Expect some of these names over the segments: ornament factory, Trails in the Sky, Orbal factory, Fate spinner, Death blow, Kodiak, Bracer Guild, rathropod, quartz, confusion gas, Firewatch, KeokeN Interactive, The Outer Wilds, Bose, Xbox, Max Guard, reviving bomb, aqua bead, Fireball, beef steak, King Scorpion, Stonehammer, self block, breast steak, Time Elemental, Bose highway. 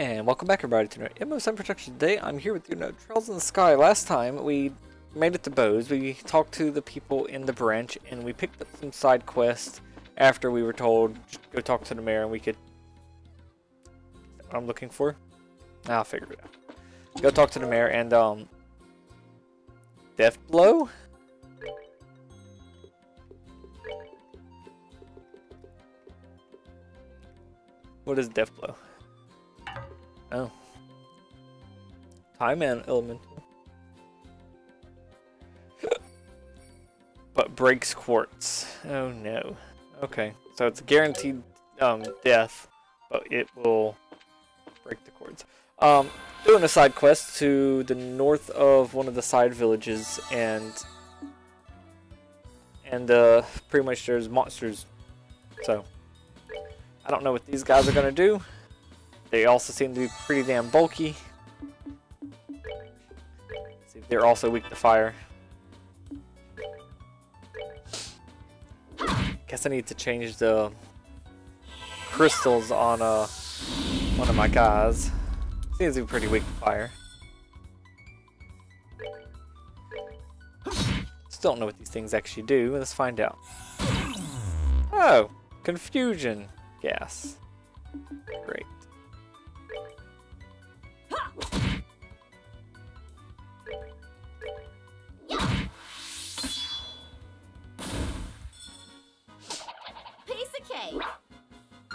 And welcome back everybody to another MSM Production. Today I'm here with you know Trails in the Sky. Last time we made it to Bose. We talked to the people in the branch and we picked up some side quests after we were told just go talk to the mayor and we could... What I'm looking for? I'll figure it out. Go talk to the mayor and Death blow? What is death blow? Oh. Time Elemental. But breaks quartz. Oh no. Okay. So it's guaranteed death, but it will break the quartz. Doing a side quest to the north of one of the side villages and pretty much there's monsters. So I don't know what these guys are gonna do. They also seem to be pretty damn bulky. Let's see if they're also weak to fire. Guess I need to change the crystals on one of my guys. Seems to be pretty weak to fire. Still don't know what these things actually do. Let's find out. Oh, confusion gas. Great.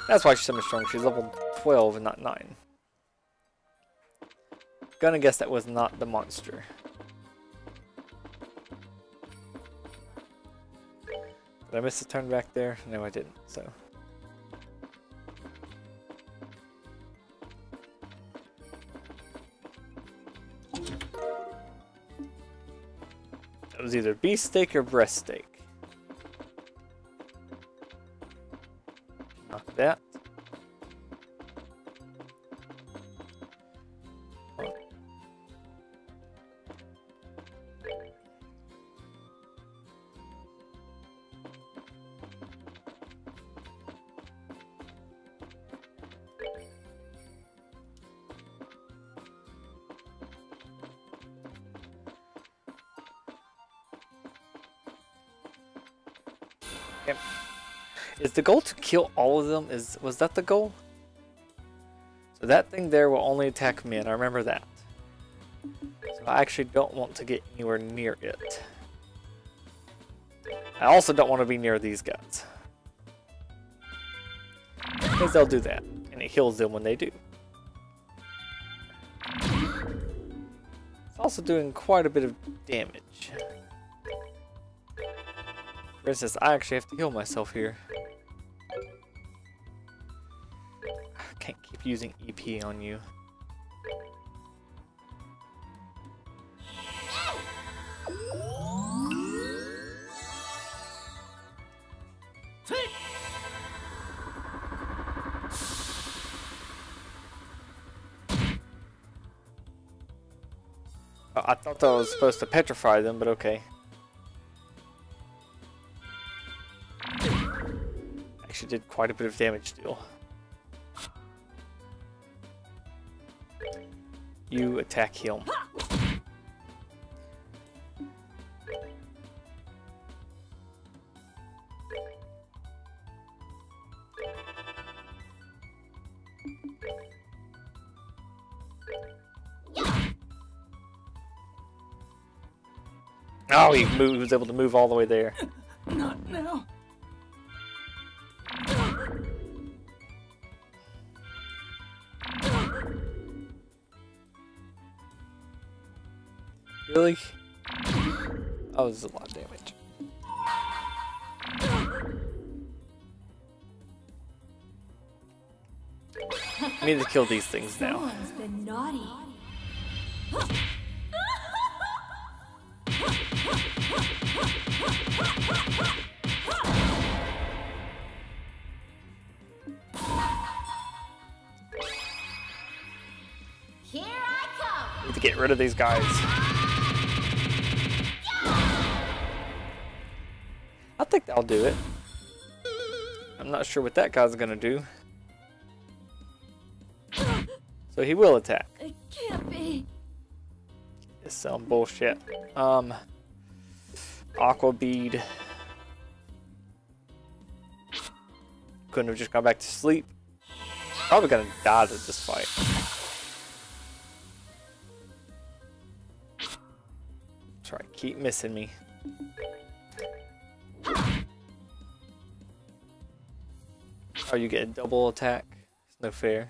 That's why she's so much stronger. She's level 12 and not 9. Gonna guess that was not the monster. Did I miss the turn back there? No, I didn't, so. That was either beef steak or breast steak. That. Oh. Yep. Is the goal to kill all of them? Was that the goal? So that thing there will only attack men. I remember that. So I actually don't want to get anywhere near it. I also don't want to be near these guys. Because they'll do that. And it heals them when they do. It's also doing quite a bit of damage. For instance, I actually have to heal myself here. Can't keep using EP on you. Oh, I thought that I was supposed to petrify them, but okay. Actually did quite a bit of damage still. You attack him. Oh, he moved, was able to move all the way there. Not now. Really? Oh, this is a lot of damage. I need to kill these things now. Someone's been naughty. Here I come. I need to get rid of these guys. I think that'll do it. I'm not sure what that guy's gonna do. So he will attack. It can't be. It's some bullshit. Aqua bead. Couldn't have just gone back to sleep. Probably gonna dodge at this fight. Sorry, keep missing me. Oh, you get a double attack? It's no fair.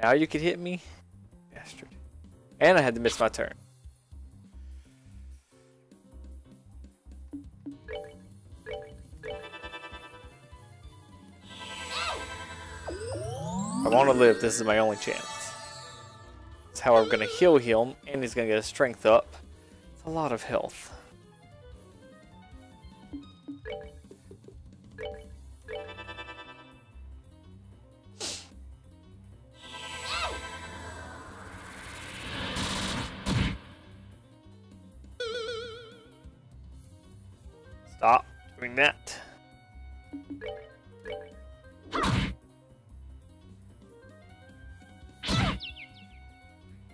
Now you could hit me? Bastard. And I had to miss my turn. I want to live. This is my only chance. That's how I'm going to heal him, and he's going to get his strength up. It's a lot of health. Stop doing that.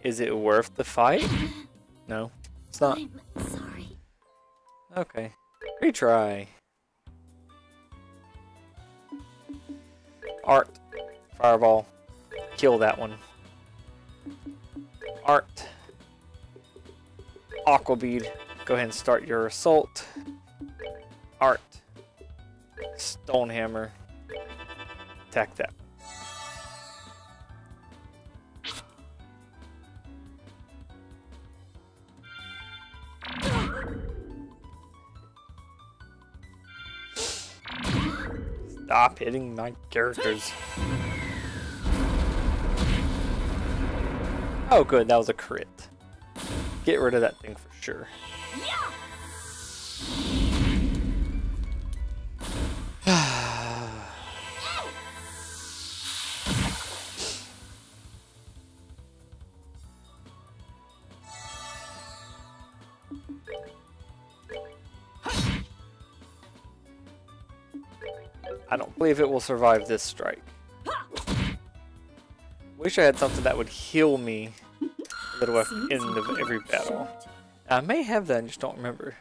Is it worth the fight? No, it's not. I'm sorry. Okay, retry. Art, fireball, kill that one. Art, aqua bead. Go ahead and start your assault. Art, Stonehammer, attack that. Stop hitting my characters. Oh good, that was a crit. Get rid of that thing for sure. I don't believe it will survive this strike. Wish I had something that would heal me at the end of every battle. I may have that, I just don't remember.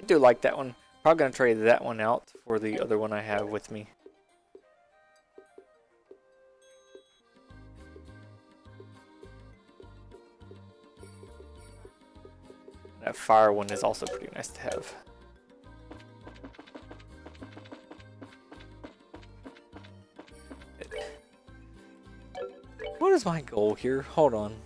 I do like that one. Probably gonna trade that one out for the other one I have with me. That fire one is also pretty nice to have. What is my goal here? Hold on.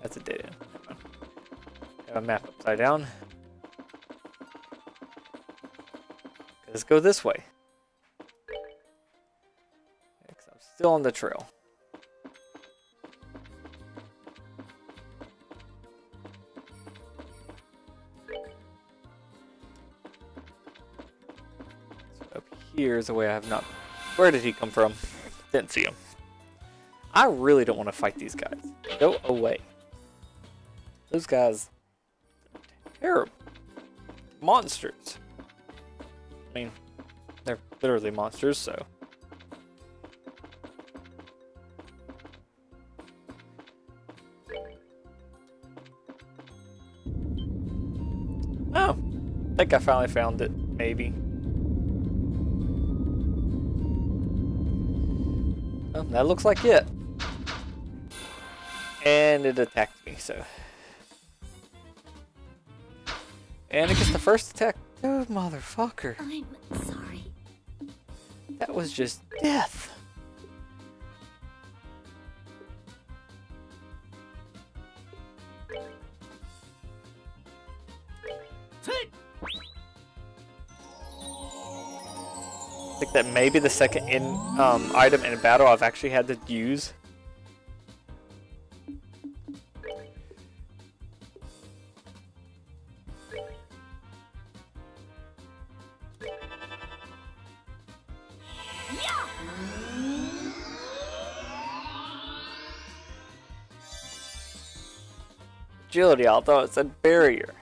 That's a dead end. Have a map upside down. Let's go this way. Yeah, 'cause I'm still on the trail. So up here is a way I have not. Where did he come from? Didn't see him. I really don't want to fight these guys. Go away. Those guys are terrible. Monsters. I mean, they're literally monsters, so. Oh, I think I finally found it, maybe. Well, that looks like it. And it attacked me, so. And it gets the first attack. Oh, motherfucker. I'm sorry. That was just death. I think that may be the second item in a battle I've actually had to use. Agility, although it said barrier.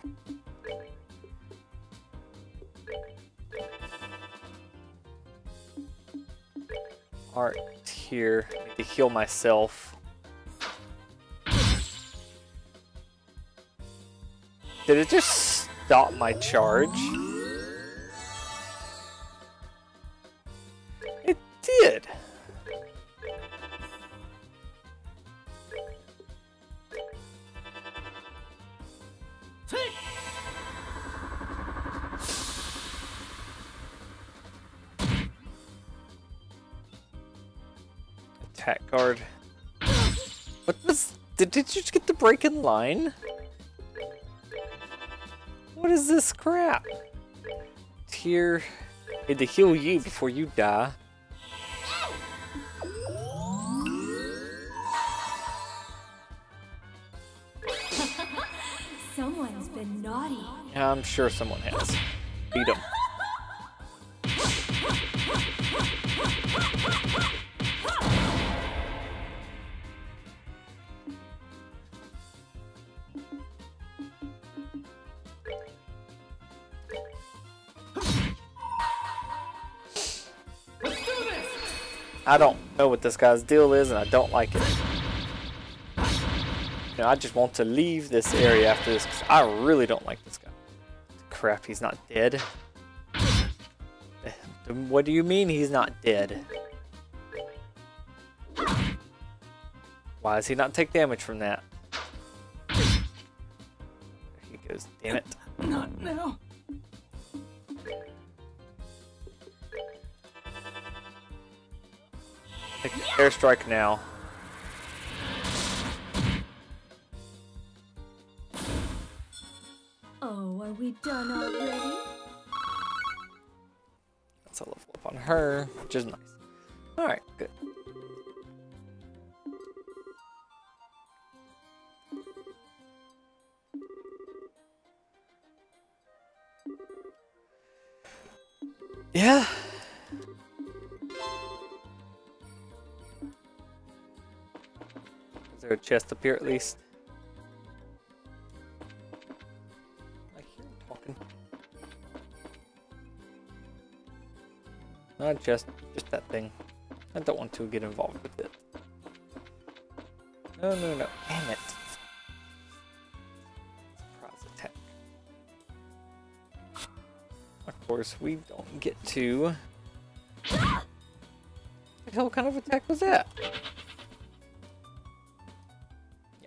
Art here. I need to heal myself. Did it just stop my charge? It did. Attack guard. What was? Did you just get the break in line? What is this crap? Here, I need to heal you before you die. Someone's been naughty. I'm sure someone has. Beat him. I don't know what this guy's deal is, and I don't like it. You know, I just want to leave this area after this, because I really don't like this guy. Crap, he's not dead. What do you mean he's not dead? Why does he not take damage from that? There he goes, damn it. Not now. Airstrike now. Oh, are we done already? That's a level up on her, which is nice. Alright, good. Yeah. Is there a chest up here at least? I hear him talking. Not just that thing. I don't want to get involved with it. No, no, no. Damn it. Surprise attack. Of course, we don't get to. What the hell kind of attack was that?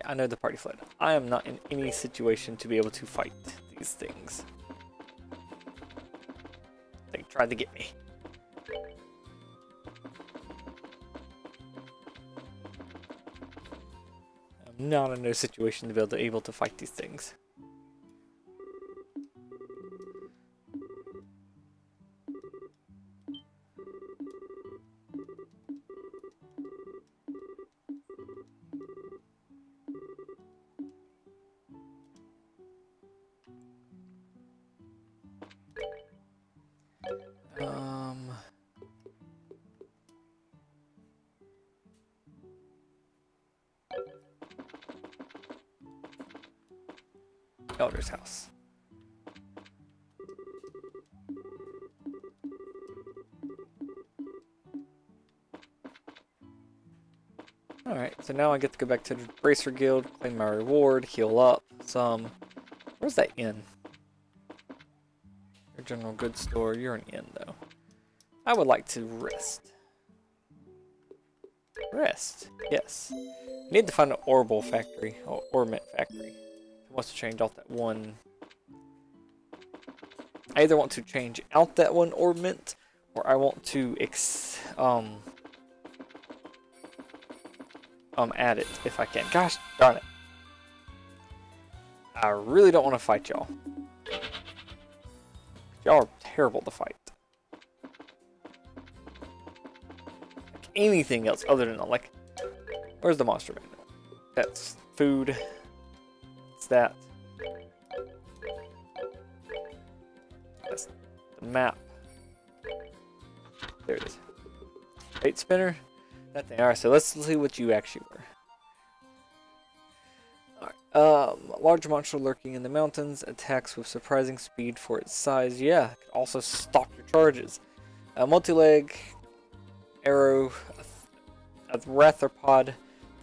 I know the party fled. I am not in any situation to be able to fight these things. They tried to get me. I'm not in no situation to be able to fight these things. Elder's house. Alright, so now I get to go back to the Bracer Guild, claim my reward, heal up some. Where's that inn? Your general goods store. You're an inn, though. I would like to rest. Rest? Yes. I need to find an Orbal factory, or ornament factory. Wants to change off that one I either want to change out that one ornament, or I want to add it if I can. Gosh darn it. I really don't want to fight y'all. Y'all are terrible to fight. Like anything else other than like, where's the monster manual? That's food. It's that. That's the map. There it is. Fate spinner. That thing. All right, so let's see what you actually were. A large monster lurking in the mountains, attacks with surprising speed for its size. Yeah, it also stop your charges. A multi-leg arrow, a rathropod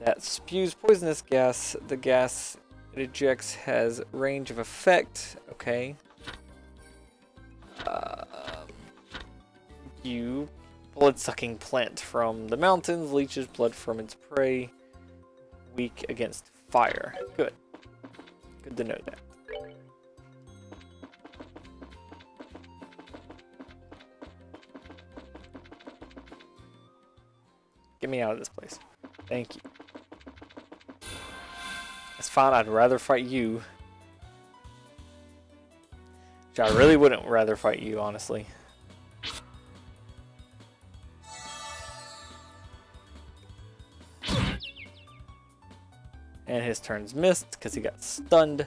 that spews poisonous gas. The gas it ejects has range of effect. Okay. You blood-sucking plant from the mountains leeches blood from its prey. Weak against fire. Good. Good to know that. Get me out of this place. Thank you. That's fine. I'd rather fight you. Which I really wouldn't rather fight you, honestly. And his turn's missed because he got stunned.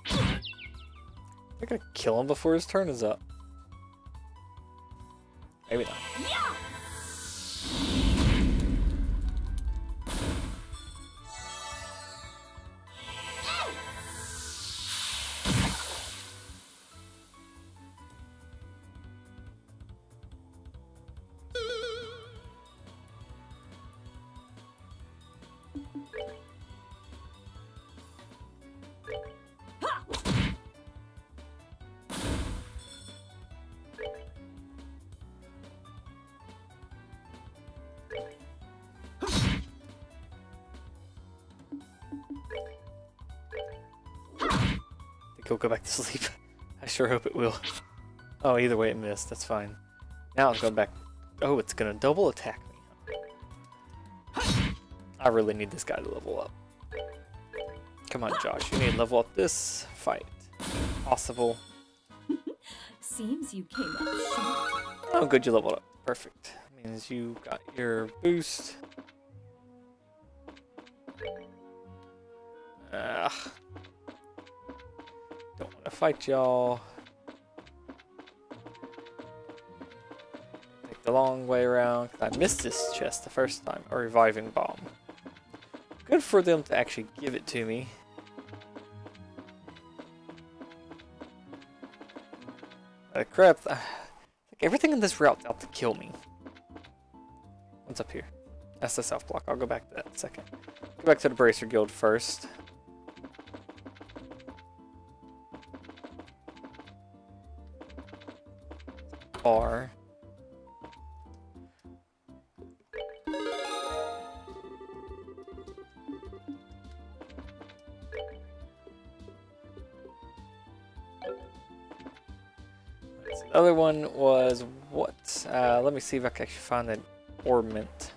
I gotta kill him before his turn is up. Maybe not. Yeah. He'll go back to sleep. I sure hope it will. Oh, either way it missed. That's fine. Now I'll go back. Oh, it's gonna double attack me. I really need this guy to level up. Come on, Josh. You need to level up this fight. Possible. Seems you came up short. Oh, good. You leveled up. Perfect. Means you got your boost. Ugh. Don't want to fight y'all. Take the long way around. I missed this chest the first time. A reviving bomb. Good for them to actually give it to me. Crap. Like everything in this route's out to kill me. What's up here? That's the self block. I'll go back to that in a second. Go back to the Bracer Guild first. Bar. The other one was what? Let me see if I can actually find that ornament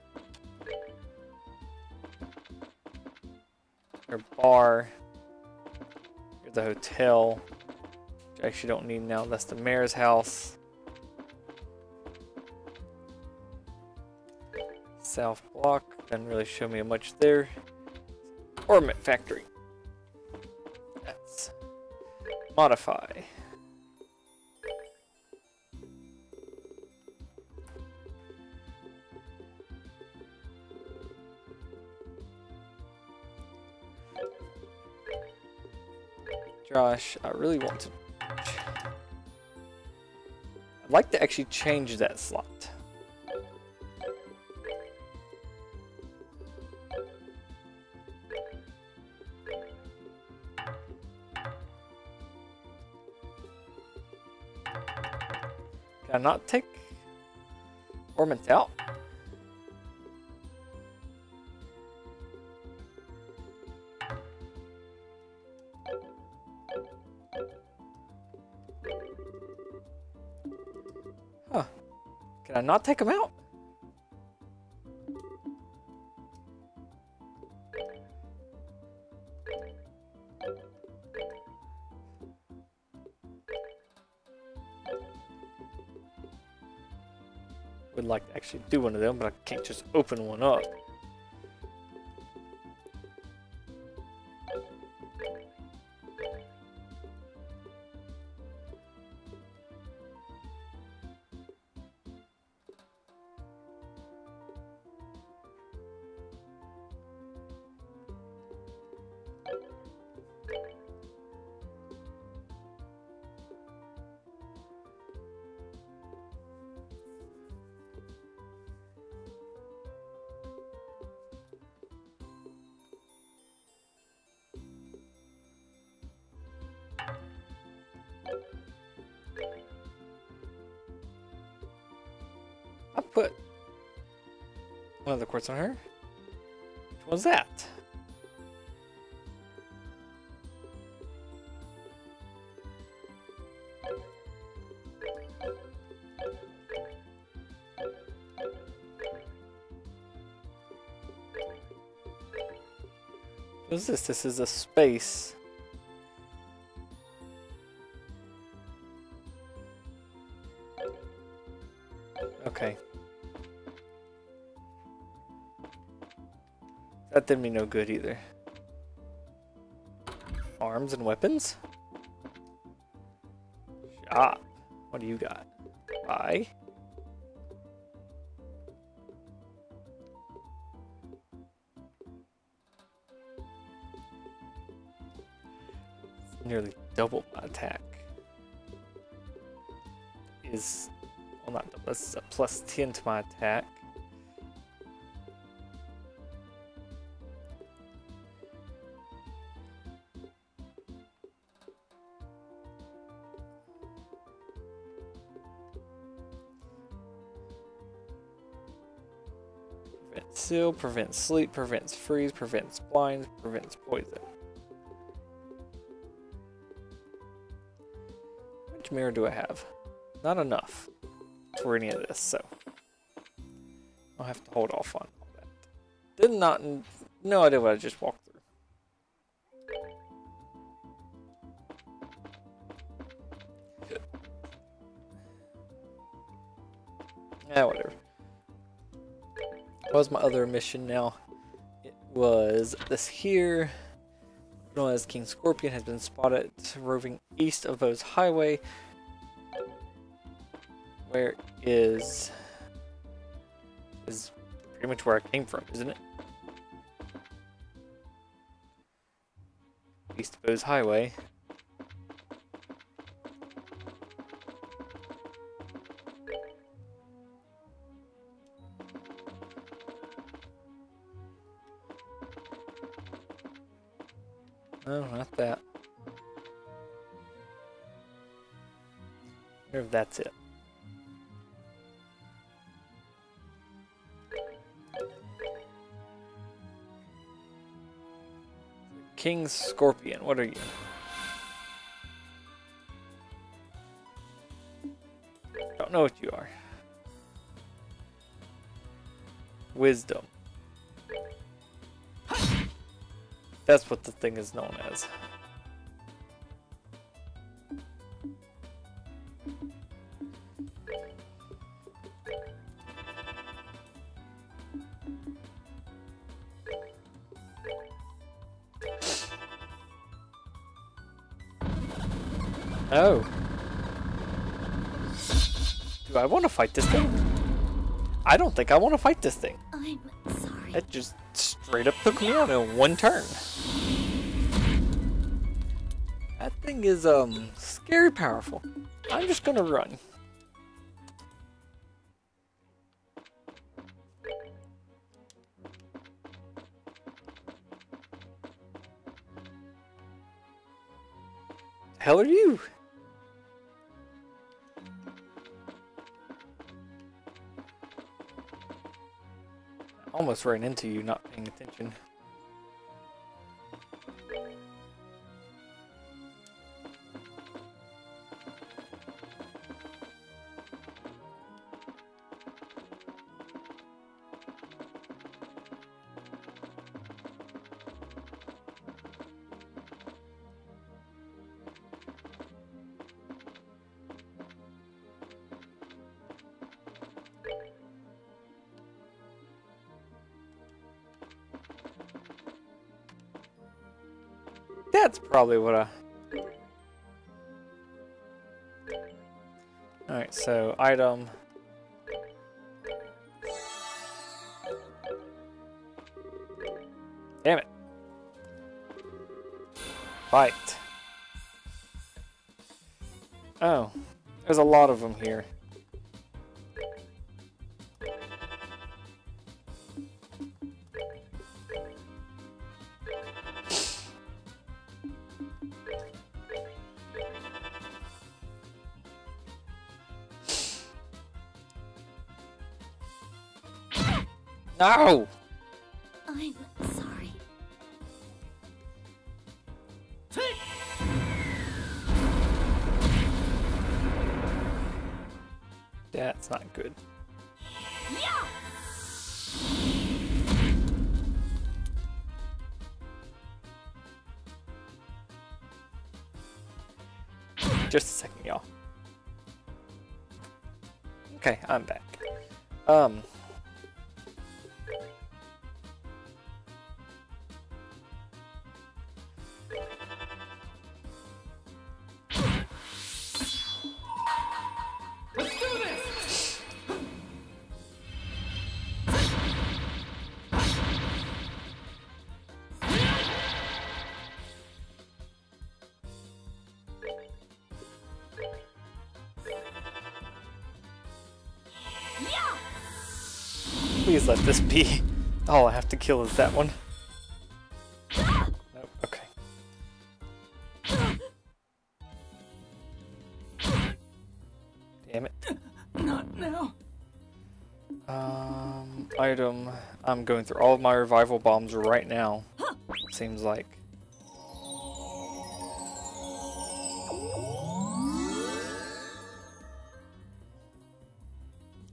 or bar. Here's the hotel, which I actually don't need now. That's the mayor's house. Self block doesn't really show me much there. Ornament factory. That's modify. Josh, I really want to. I'd like to actually change that slot. Did I not take ornament out? Huh. Can I not take him out? Would like to actually do one of them, but I can't just open one up. Put one of the quartz on her. Which one's that? What is this? This is a space. Okay. That did me no good either. Arms and weapons? Shop. What do you got? Buy. It's nearly double my attack. Is, well, not double, that's a +10 to my attack. Prevents sleep, prevents freeze, prevents blinds, prevents poison. Which mirror do I have? Not enough for any of this, so I'll have to hold off on all that. Did not, no idea what I just walked through. Good. Yeah, whatever. What was my other mission now? It was this here. Known as King Scorpion has been spotted roving east of Bose Highway. Where is pretty much where I came from, isn't it? East of Bose Highway. No, not that. I wonder if that's it. King Scorpion, what are you? Don't know what you are. Wisdom. That's what the thing is known as. Oh. Do I want to fight this thing? I don't think I want to fight this thing. I'm sorry. That just straight up took me out in one turn. That thing is scary powerful. I'm just gonna run. The hell are you? Almost ran into you, not paying attention. That's probably what I... Alright, so item... Damn it. Fight. Oh, there's a lot of them here. No! I'm sorry. That's not good. Yeah. Just a second, y'all. Okay, I'm back. Please let this be. All I have to kill is that one. Nope, okay. Damn it. Not now. Item. I'm going through all of my revival bombs right now. Seems like.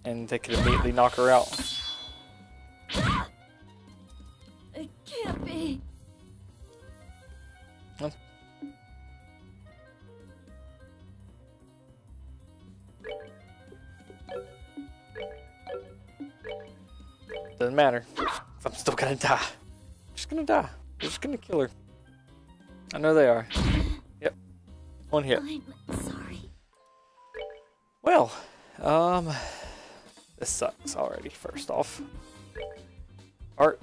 And they could immediately knock her out. Doesn't matter. I'm still gonna die. I'm just gonna die. I'm just gonna kill her. I know they are. Yep. One hit. I'm sorry. Well, this sucks already, first off. Art.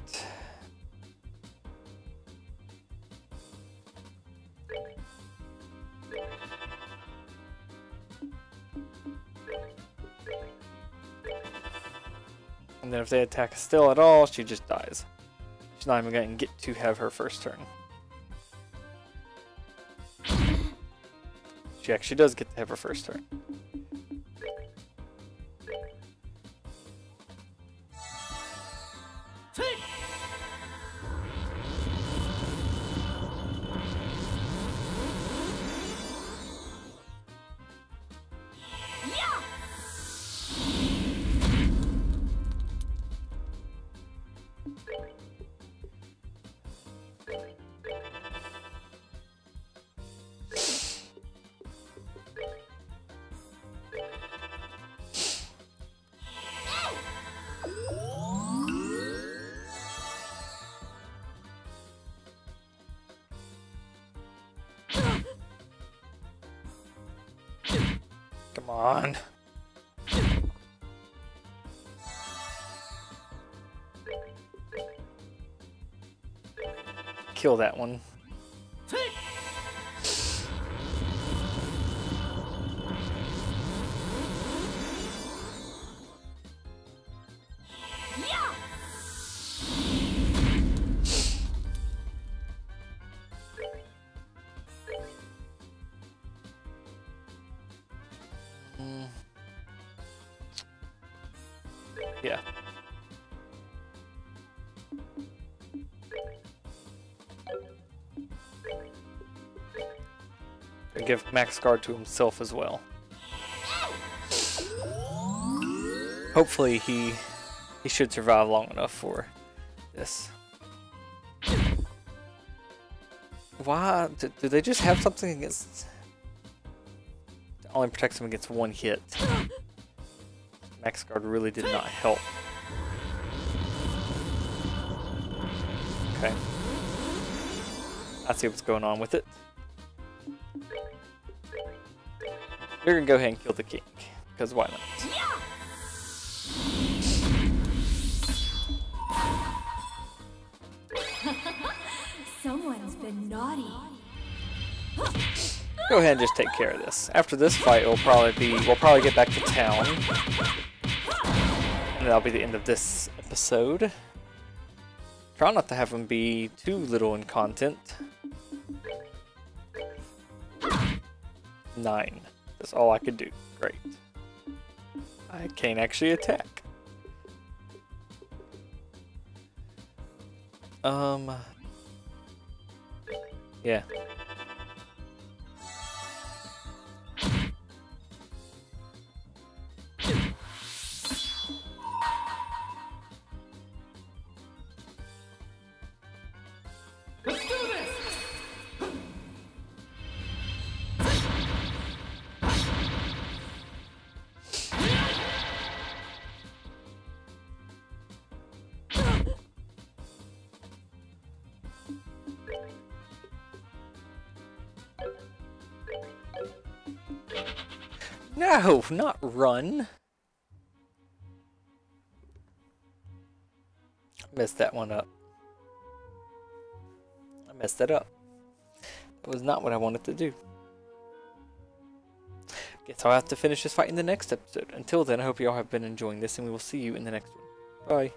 And then if they attack us still at all, she just dies. She's not even going to get to have her first turn. She actually does get to have her first turn. Come on. Kill that one. Yeah. and give Max Guard to himself as well. Hopefully he should survive long enough for this. Why? Do they just have something against... It only protects him against one hit. Max Guard really did not help. Okay. I see what's going on with it. We're gonna go ahead and kill the king, because why not? Someone's been naughty. Go ahead and just take care of this. After this fight, we'll probably get back to town, and that'll be the end of this episode. Try not to have them be too little in content. 9. That's all I could do. Great. I can't actually attack. Yeah. No, not run. I messed that one up. I messed that up. That was not what I wanted to do. Guess I'll have to finish this fight in the next episode. Until then, I hope you all have been enjoying this, and we will see you in the next one. Bye.